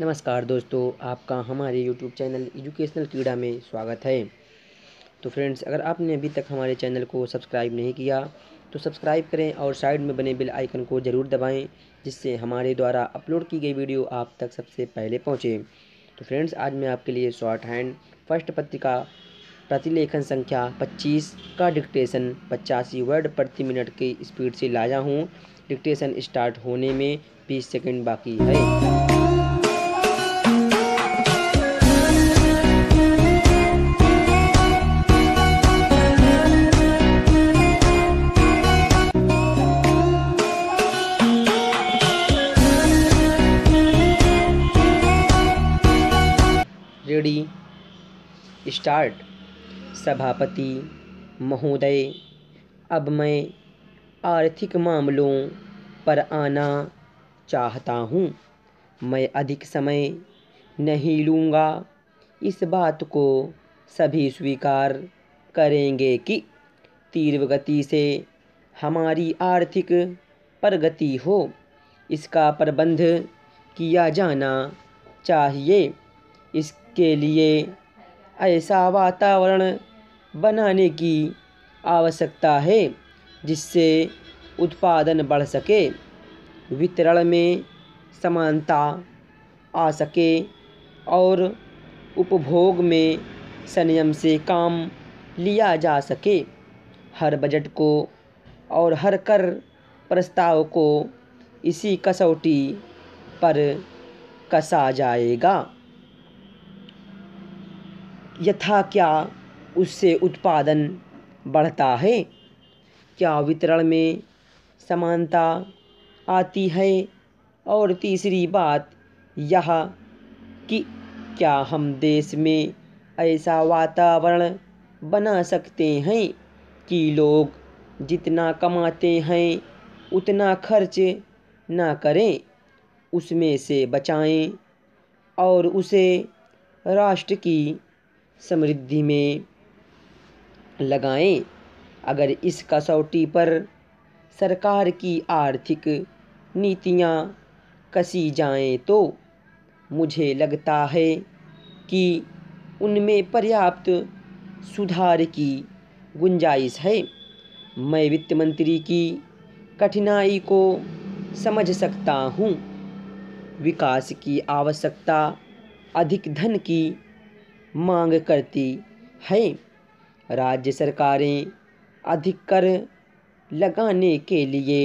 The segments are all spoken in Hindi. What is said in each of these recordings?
नमस्कार दोस्तों, आपका हमारे YouTube चैनल एजुकेशनल कीड़ा में स्वागत है। तो फ्रेंड्स, अगर आपने अभी तक हमारे चैनल को सब्सक्राइब नहीं किया तो सब्सक्राइब करें और साइड में बने बेल आइकन को ज़रूर दबाएं, जिससे हमारे द्वारा अपलोड की गई वीडियो आप तक सबसे पहले पहुंचे। तो फ्रेंड्स, आज मैं आपके लिए शॉर्ट हैंड फर्स्ट पत्रिका प्रतिलेखन संख्या 25 का डिक्टेशन 85 वर्ड प्रति मिनट की स्पीड से लाया हूँ। डिक्टेशन स्टार्ट होने में 20 सेकेंड बाकी है। Ready start. सभापति महोदय, अब मैं आर्थिक मामलों पर आना चाहता हूँ। मैं अधिक समय नहीं लूँगा, इस बात को सभी स्वीकार करेंगे कि तीव्र गति से हमारी आर्थिक प्रगति हो। इसका प्रबंध किया जाना चाहिए। इसके लिए ऐसा वातावरण बनाने की आवश्यकता है जिससे उत्पादन बढ़ सके, वितरण में समानता आ सके और उपभोग में संयम से काम लिया जा सके। हर बजट को और हर कर प्रस्ताव को इसी कसौटी पर कसा जाएगा। यथा क्या उससे उत्पादन बढ़ता है? क्या वितरण में समानता आती है? और तीसरी बात यह कि क्या हम देश में ऐसा वातावरण बना सकते हैं कि लोग जितना कमाते हैं उतना खर्च ना करें, उसमें से बचाएं और उसे राष्ट्र की समृद्धि में लगाएं। अगर इस कसौटी पर सरकार की आर्थिक नीतियां कसी जाएं तो मुझे लगता है कि उनमें पर्याप्त सुधार की गुंजाइश है। मैं वित्त मंत्री की कठिनाई को समझ सकता हूं। विकास की आवश्यकता अधिक धन की मांग करती है। राज्य सरकारें अधिक कर लगाने के लिए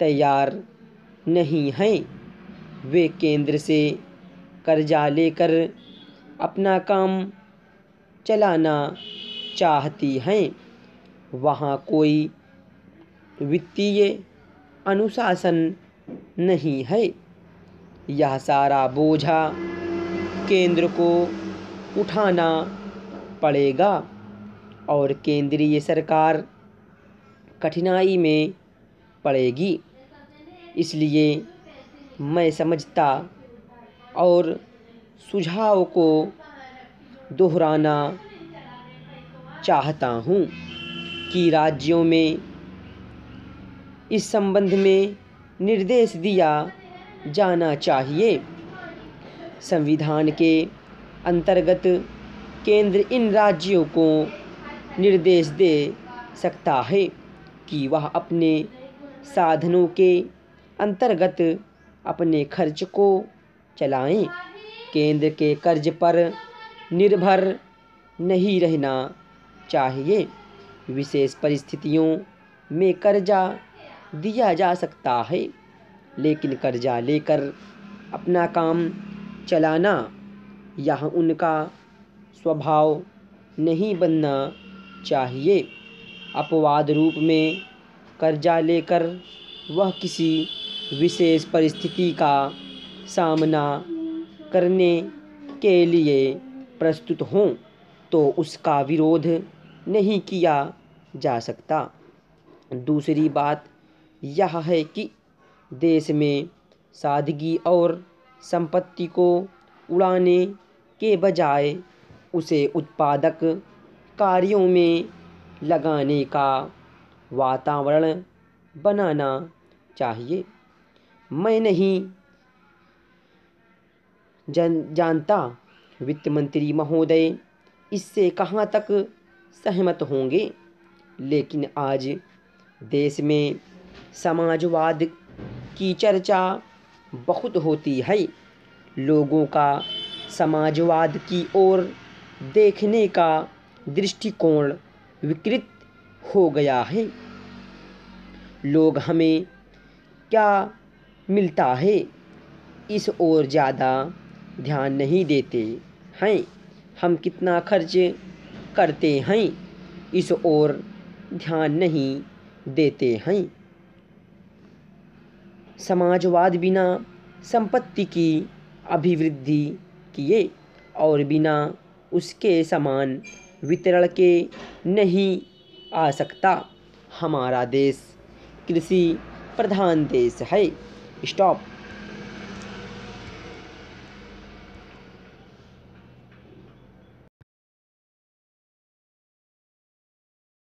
तैयार नहीं हैं। वे केंद्र से कर्जा लेकर अपना काम चलाना चाहती हैं। वहाँ कोई वित्तीय अनुशासन नहीं है। यह सारा बोझा केंद्र को उठाना पड़ेगा और केंद्रीय सरकार कठिनाई में पड़ेगी। इसलिए मैं समझता और सुझाव को दोहराना चाहता हूँ कि राज्यों में इस संबंध में निर्देश दिया जाना चाहिए। संविधान के अंतर्गत केंद्र इन राज्यों को निर्देश दे सकता है कि वह अपने साधनों के अंतर्गत अपने खर्च को चलाएं। केंद्र के कर्ज पर निर्भर नहीं रहना चाहिए। विशेष परिस्थितियों में कर्जा दिया जा सकता है, लेकिन कर्जा लेकर अपना काम चलाना यह उनका स्वभाव नहीं बनना चाहिए। अपवाद रूप में कर्जा लेकर वह किसी विशेष परिस्थिति का सामना करने के लिए प्रस्तुत हों तो उसका विरोध नहीं किया जा सकता। दूसरी बात यह है कि देश में सादगी और संपत्ति को उड़ाने के बजाय उसे उत्पादक कार्यों में लगाने का वातावरण बनाना चाहिए। मैं नहीं जानता वित्त मंत्री महोदय इससे कहाँ तक सहमत होंगे, लेकिन आज देश में समाजवाद की चर्चा बहुत होती है। लोगों का समाजवाद की ओर देखने का दृष्टिकोण विकृत हो गया है। लोग हमें क्या मिलता है इस ओर ज़्यादा ध्यान नहीं देते हैं। हम कितना खर्च करते हैं इस ओर ध्यान नहीं देते हैं। समाजवाद बिना संपत्ति की अभिवृद्धि किए और बिना उसके समान वितरण के नहीं आ सकता। हमारा देश कृषि प्रधान देश है। स्टॉप।